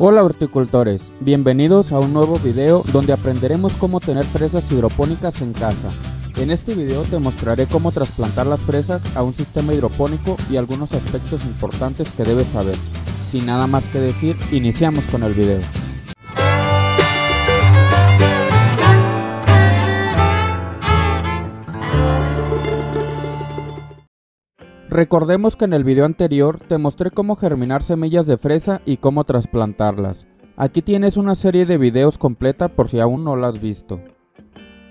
Hola horticultores, bienvenidos a un nuevo video donde aprenderemos cómo tener fresas hidropónicas en casa. En este video te mostraré cómo trasplantar las fresas a un sistema hidropónico y algunos aspectos importantes que debes saber. Sin nada más que decir, iniciamos con el video. Recordemos que en el video anterior te mostré cómo germinar semillas de fresa y cómo trasplantarlas. Aquí tienes una serie de videos completa por si aún no la has visto.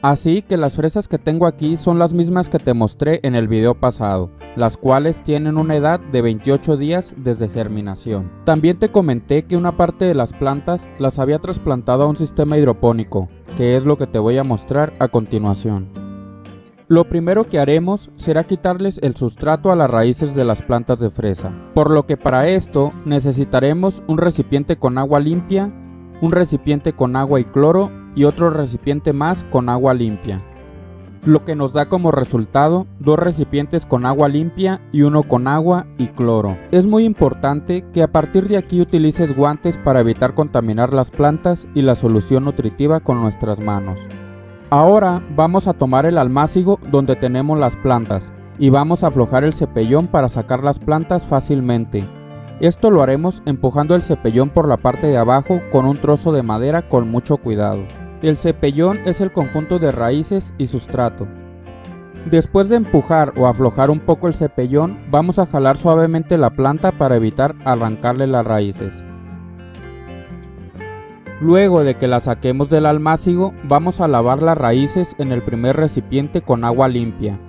Así que las fresas que tengo aquí son las mismas que te mostré en el video pasado, las cuales tienen una edad de 28 días desde germinación. También te comenté que una parte de las plantas las había trasplantado a un sistema hidropónico, que es lo que te voy a mostrar a continuación. Lo primero que haremos será quitarles el sustrato a las raíces de las plantas de fresa, por lo que para esto necesitaremos un recipiente con agua limpia, un recipiente con agua y cloro y otro recipiente más con agua limpia, lo que nos da como resultado dos recipientes con agua limpia y uno con agua y cloro. Es muy importante que a partir de aquí utilices guantes para evitar contaminar las plantas y la solución nutritiva con nuestras manos. Ahora vamos a tomar el almácigo donde tenemos las plantas y vamos a aflojar el cepellón para sacar las plantas fácilmente. Esto lo haremos empujando el cepellón por la parte de abajo con un trozo de madera con mucho cuidado. El cepellón es el conjunto de raíces y sustrato. Después de empujar o aflojar un poco el cepellón, vamos a jalar suavemente la planta para evitar arrancarle las raíces. Luego de que la saquemos del almácigo, vamos a lavar las raíces en el primer recipiente con agua limpia.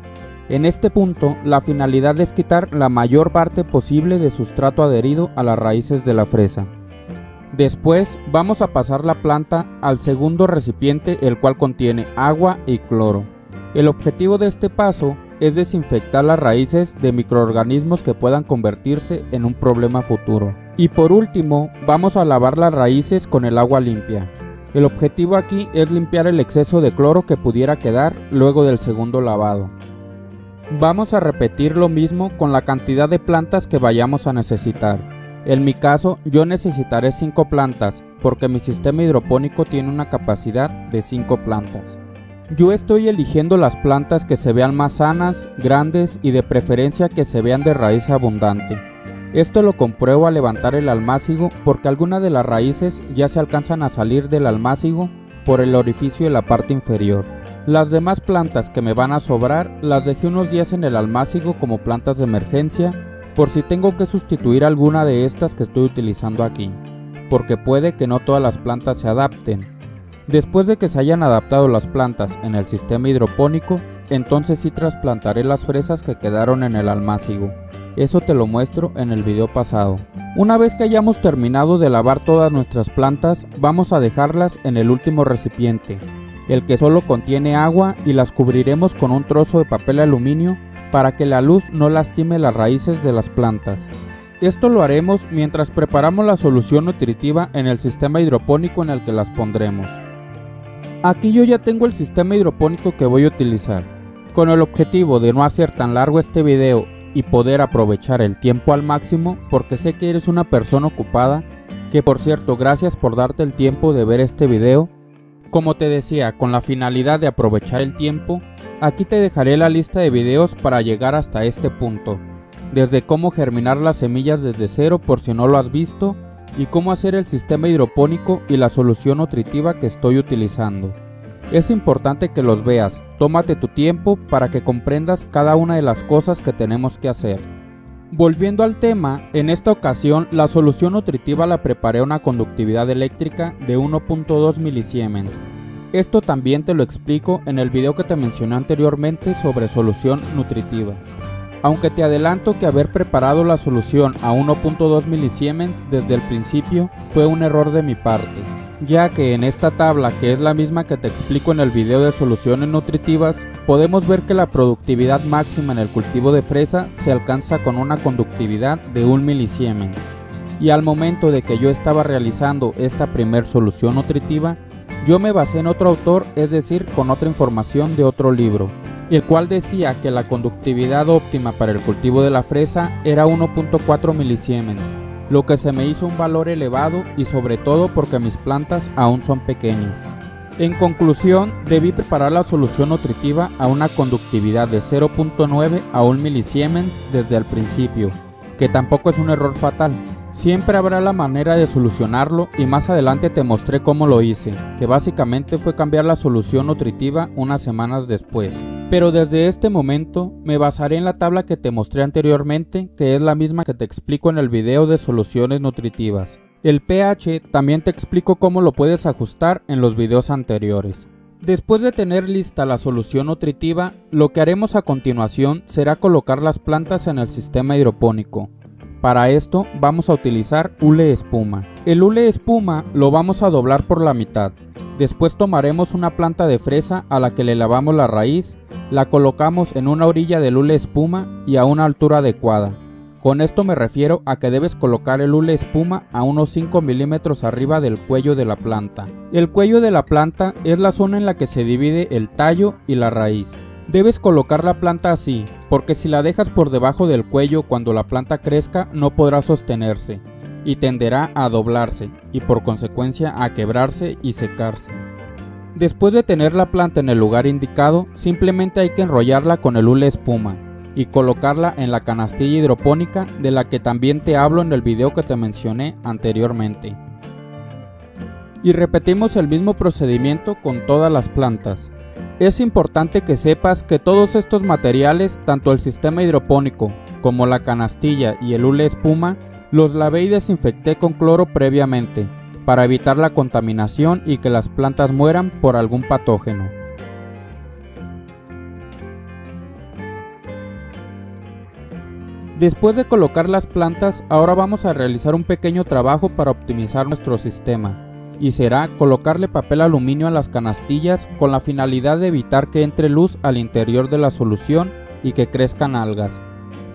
En este punto, la finalidad es quitar la mayor parte posible de sustrato adherido a las raíces de la fresa. Después, vamos a pasar la planta al segundo recipiente, el cual contiene agua y cloro. El objetivo de este paso es desinfectar las raíces de microorganismos que puedan convertirse en un problema futuro. Y por último, vamos a lavar las raíces con el agua limpia. El objetivo aquí es limpiar el exceso de cloro que pudiera quedar luego del segundo lavado. Vamos a repetir lo mismo con la cantidad de plantas que vayamos a necesitar. En mi caso, yo necesitaré 5 plantas, porque mi sistema hidropónico tiene una capacidad de 5 plantas. Yo estoy eligiendo las plantas que se vean más sanas, grandes y de preferencia que se vean de raíz abundante. Esto lo compruebo al levantar el almácigo porque algunas de las raíces ya se alcanzan a salir del almácigo por el orificio de la parte inferior. Las demás plantas que me van a sobrar las dejé unos días en el almácigo como plantas de emergencia por si tengo que sustituir alguna de estas que estoy utilizando aquí, porque puede que no todas las plantas se adapten. Después de que se hayan adaptado las plantas en el sistema hidropónico, entonces sí trasplantaré las fresas que quedaron en el almácigo. Eso te lo muestro en el video pasado. Una vez que hayamos terminado de lavar todas nuestras plantas, vamos a dejarlas en el último recipiente, el que solo contiene agua, y las cubriremos con un trozo de papel aluminio para que la luz no lastime las raíces de las plantas. Esto lo haremos mientras preparamos la solución nutritiva en el sistema hidropónico en el que las pondremos. Aquí yo ya tengo el sistema hidropónico que voy a utilizar. Con el objetivo de no hacer tan largo este video y poder aprovechar el tiempo al máximo, porque sé que eres una persona ocupada, que por cierto gracias por darte el tiempo de ver este video. Como te decía, con la finalidad de aprovechar el tiempo, aquí te dejaré la lista de videos para llegar hasta este punto, desde cómo germinar las semillas desde cero por si no lo has visto, y cómo hacer el sistema hidropónico y la solución nutritiva que estoy utilizando. Es importante que los veas, tómate tu tiempo para que comprendas cada una de las cosas que tenemos que hacer. Volviendo al tema, en esta ocasión la solución nutritiva la preparé a una conductividad eléctrica de 1.2 milisiemens. Esto también te lo explico en el video que te mencioné anteriormente sobre solución nutritiva. Aunque te adelanto que haber preparado la solución a 1.2 milisiemens desde el principio fue un error de mi parte, ya que en esta tabla, que es la misma que te explico en el video de soluciones nutritivas, podemos ver que la productividad máxima en el cultivo de fresa se alcanza con una conductividad de 1 milisiemens. Y al momento de que yo estaba realizando esta primer solución nutritiva, yo me basé en otro autor, es decir, con otra información de otro libro, el cual decía que la conductividad óptima para el cultivo de la fresa era 1.4 milisiemens, lo que se me hizo un valor elevado y sobre todo porque mis plantas aún son pequeñas. En conclusión, debí preparar la solución nutritiva a una conductividad de 0.9 a 1 milisiemens desde el principio, que tampoco es un error fatal. Siempre habrá la manera de solucionarlo y más adelante te mostré cómo lo hice, que básicamente fue cambiar la solución nutritiva unas semanas después. Pero desde este momento me basaré en la tabla que te mostré anteriormente, que es la misma que te explico en el video de soluciones nutritivas. El pH también te explico cómo lo puedes ajustar en los videos anteriores. Después de tener lista la solución nutritiva, lo que haremos a continuación será colocar las plantas en el sistema hidropónico. Para esto vamos a utilizar hule espuma. El hule espuma lo vamos a doblar por la mitad. Después tomaremos una planta de fresa a la que le lavamos la raíz, la colocamos en una orilla del hule espuma y a una altura adecuada. Con esto me refiero a que debes colocar el hule espuma a unos 5 milímetros arriba del cuello de la planta. El cuello de la planta es la zona en la que se divide el tallo y la raíz. Debes colocar la planta así, porque si la dejas por debajo del cuello cuando la planta crezca no podrá sostenerse y tenderá a doblarse y por consecuencia a quebrarse y secarse. Después de tener la planta en el lugar indicado, simplemente hay que enrollarla con el hule espuma y colocarla en la canastilla hidropónica de la que también te hablo en el video que te mencioné anteriormente. Y repetimos el mismo procedimiento con todas las plantas. Es importante que sepas que todos estos materiales, tanto el sistema hidropónico como la canastilla y el hule espuma, los lavé y desinfecté con cloro previamente para evitar la contaminación y que las plantas mueran por algún patógeno. Después de colocar las plantas, ahora vamos a realizar un pequeño trabajo para optimizar nuestro sistema, y será colocarle papel aluminio a las canastillas con la finalidad de evitar que entre luz al interior de la solución y que crezcan algas.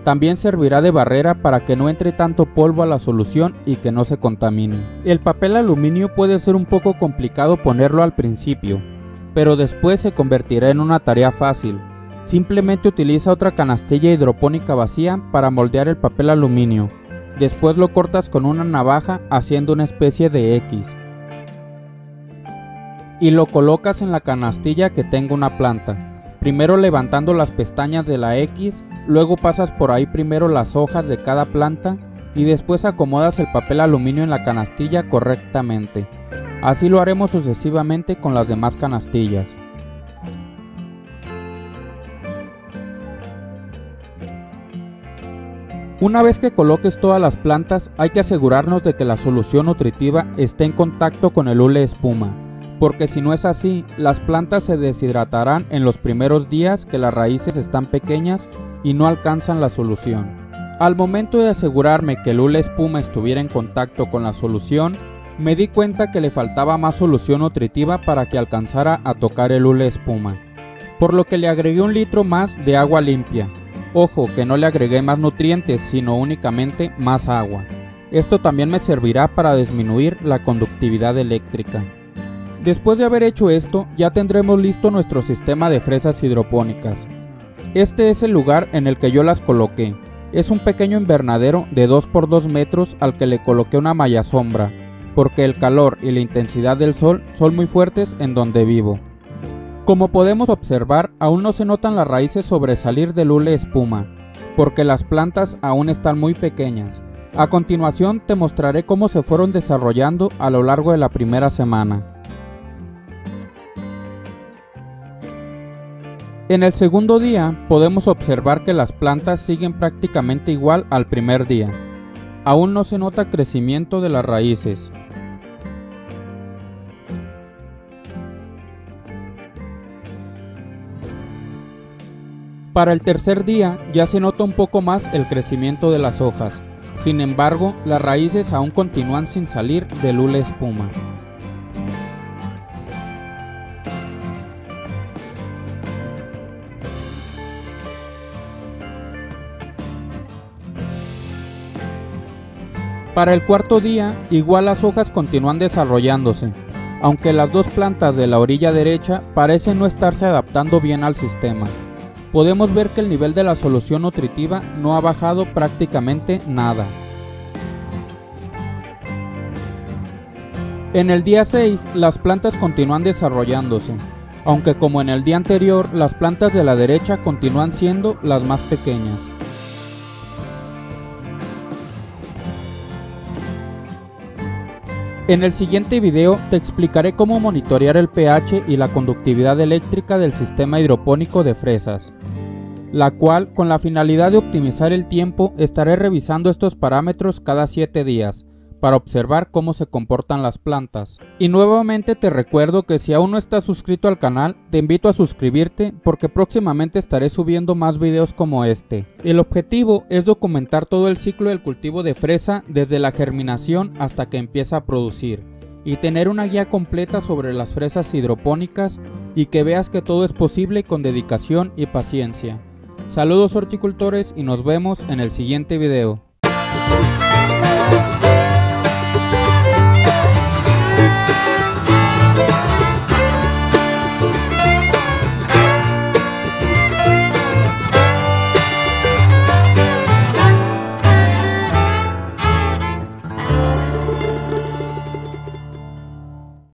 También servirá de barrera para que no entre tanto polvo a la solución y que no se contamine. El papel aluminio puede ser un poco complicado ponerlo al principio, pero después se convertirá en una tarea fácil. Simplemente utiliza otra canastilla hidropónica vacía para moldear el papel aluminio. Después lo cortas con una navaja haciendo una especie de X. Y lo colocas en la canastilla que tenga una planta. Primero levantando las pestañas de la X, luego pasas por ahí primero las hojas de cada planta y después acomodas el papel aluminio en la canastilla correctamente. Así lo haremos sucesivamente con las demás canastillas. Una vez que coloques todas las plantas, hay que asegurarnos de que la solución nutritiva esté en contacto con el hule espuma, porque si no es así, las plantas se deshidratarán en los primeros días que las raíces están pequeñas y no alcanzan la solución. Al momento de asegurarme que el hule espuma estuviera en contacto con la solución, me di cuenta que le faltaba más solución nutritiva para que alcanzara a tocar el hule espuma, por lo que le agregué 1 litro más de agua limpia. Ojo, que no le agregué más nutrientes, sino únicamente más agua. Esto también me servirá para disminuir la conductividad eléctrica. Después de haber hecho esto, ya tendremos listo nuestro sistema de fresas hidropónicas. Este es el lugar en el que yo las coloqué. Es un pequeño invernadero de 2x2 metros al que le coloqué una malla sombra, porque el calor y la intensidad del sol son muy fuertes en donde vivo. Como podemos observar, aún no se notan las raíces sobresalir del hule espuma, porque las plantas aún están muy pequeñas. A continuación te mostraré cómo se fueron desarrollando a lo largo de la primera semana. En el segundo día podemos observar que las plantas siguen prácticamente igual al primer día. Aún no se nota crecimiento de las raíces. Para el tercer día ya se nota un poco más el crecimiento de las hojas, sin embargo las raíces aún continúan sin salir del hule espuma. Para el cuarto día igual las hojas continúan desarrollándose, aunque las dos plantas de la orilla derecha parecen no estarse adaptando bien al sistema. Podemos ver que el nivel de la solución nutritiva no ha bajado prácticamente nada. En el día 6 las plantas continúan desarrollándose, aunque como en el día anterior las plantas de la derecha continúan siendo las más pequeñas. En el siguiente video te explicaré cómo monitorear el pH y la conductividad eléctrica del sistema hidropónico de fresas, la cual, con la finalidad de optimizar el tiempo, estaré revisando estos parámetros cada 7 días para observar cómo se comportan las plantas. Y nuevamente te recuerdo que si aún no estás suscrito al canal, te invito a suscribirte porque próximamente estaré subiendo más videos como este. El objetivo es documentar todo el ciclo del cultivo de fresa desde la germinación hasta que empieza a producir y tener una guía completa sobre las fresas hidropónicas y que veas que todo es posible con dedicación y paciencia. Saludos horticultores y nos vemos en el siguiente video.